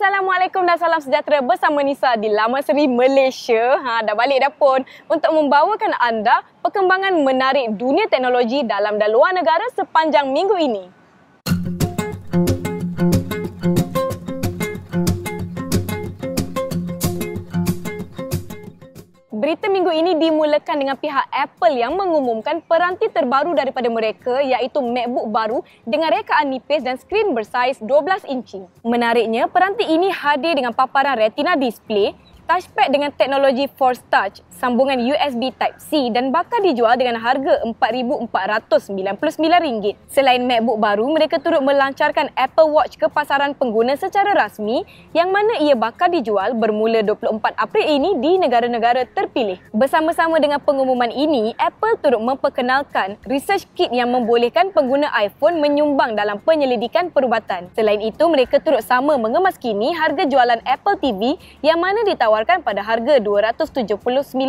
Assalamualaikum dan salam sejahtera bersama Nisa di Lama Seri Malaysia. Dah balik dah pun untuk membawakan anda perkembangan menarik dunia teknologi dalam dan luar negara sepanjang minggu ini. Berita minggu ini dimulakan dengan pihak Apple yang mengumumkan peranti terbaru daripada mereka iaitu MacBook baru dengan rekaan nipis dan skrin bersaiz 12 inci. Menariknya, peranti ini hadir dengan paparan retina display, touchpad dengan teknologi Force Touch, sambungan USB Type-C dan bakal dijual dengan harga RM4,499. Selain MacBook baru, mereka turut melancarkan Apple Watch ke pasaran pengguna secara rasmi yang mana ia bakal dijual bermula 24 April ini di negara-negara terpilih. Bersama-sama dengan pengumuman ini, Apple turut memperkenalkan research kit yang membolehkan pengguna iPhone menyumbang dalam penyelidikan perubatan. Selain itu, mereka turut sama mengemas kini harga jualan Apple TV yang mana ditawarkan pada harga RM279.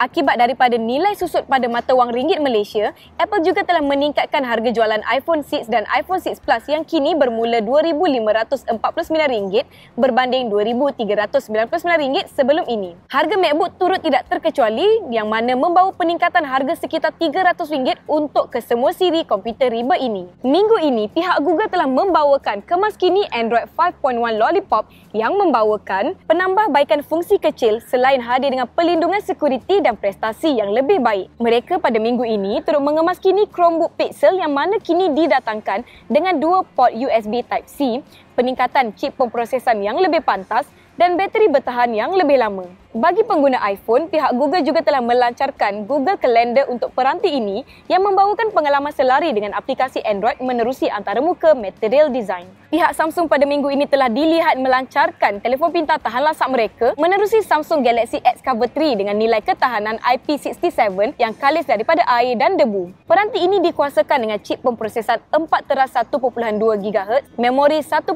Akibat daripada nilai susut pada mata wang ringgit Malaysia, Apple juga telah meningkatkan harga jualan iPhone 6 dan iPhone 6 Plus yang kini bermula RM2,549 berbanding RM2,399 sebelum ini. Harga MacBook turut tidak terkecuali yang mana membawa peningkatan harga sekitar RM300 untuk kesemua siri komputer riba ini. Minggu ini, pihak Google telah membawakan kemaskini Android 5.1 Lollipop yang membawakan penambahbaikan fungsi kecil selain hadir dengan pelindungan security dan prestasi yang lebih baik. Mereka pada minggu ini turut mengemaskini Chromebook Pixel yang mana kini didatangkan dengan 2 port USB Type-C, peningkatan chip pemprosesan yang lebih pantas dan bateri bertahan yang lebih lama. Bagi pengguna iPhone, pihak Google juga telah melancarkan Google Calendar untuk peranti ini yang membawakan pengalaman selari dengan aplikasi Android menerusi antaramuka Material Design. Pihak Samsung pada minggu ini telah dilihat melancarkan telefon pintar tahan lasak mereka menerusi Samsung Galaxy X Cover 3 dengan nilai ketahanan IP67 yang kalis daripada air dan debu. Peranti ini dikuasakan dengan chip pemprosesan 4 teras 1.2 GHz, memori 1.5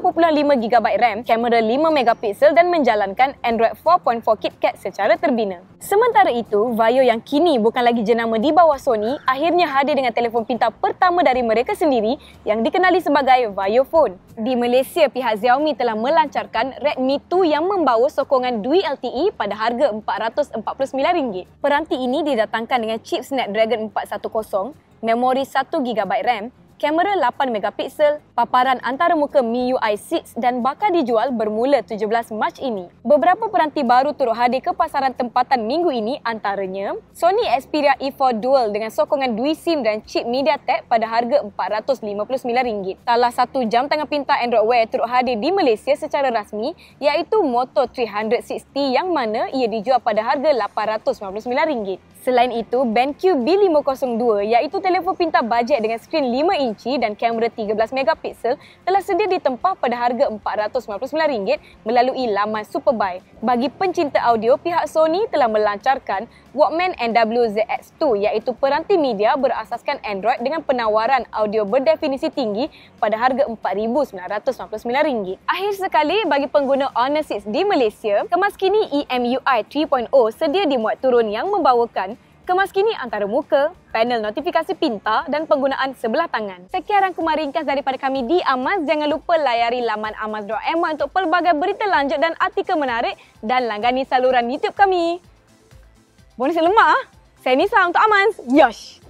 GB RAM, kamera 5 MP dan menjalankan Android 4.4 KitKat secara terbina. Sementara itu, Vivo yang kini bukan lagi jenama di bawah Sony akhirnya hadir dengan telefon pintar pertama dari mereka sendiri yang dikenali sebagai VivoPhone. Di Malaysia, pihak Xiaomi telah melancarkan Redmi 2 yang membawa sokongan Dual LTE pada harga RM449. Peranti ini didatangkan dengan chip Snapdragon 410, memori 1 GB RAM, kamera 8 MP, paparan antaramuka MIUI 6 dan bakal dijual bermula 17 Mac ini. Beberapa peranti baru turut hadir ke pasaran tempatan minggu ini antaranya Sony Xperia E4 Dual dengan sokongan Dual SIM dan chip MediaTek pada harga RM459. Salah satu jam tangan pintar Android Wear turut hadir di Malaysia secara rasmi iaitu Moto 360 yang mana ia dijual pada harga RM899. Selain itu, BenQ B502 iaitu telefon pintar bajet dengan skrin 5 inci dan kamera 13 MP telah sedia ditempah pada harga RM499 melalui laman Superbuy. Bagi pencinta audio, pihak Sony telah melancarkan Walkman NW-ZX2 iaitu peranti media berasaskan Android dengan penawaran audio berdefinisi tinggi pada harga RM4,999. Akhir sekali, bagi pengguna Honor 6 di Malaysia, kemaskini MIUI 3.0 sedia dimuat turun yang membawakan kemaskini antaramuka, panel notifikasi pintar dan penggunaan sebelah tangan. Sekian rangkuman ringkas daripada kami di Amaz. Jangan lupa layari laman amaz.my untuk pelbagai berita lanjut dan artikel menarik dan langgani saluran YouTube kami. Bonus lemak, saya Nisa untuk Amaz. Yosh!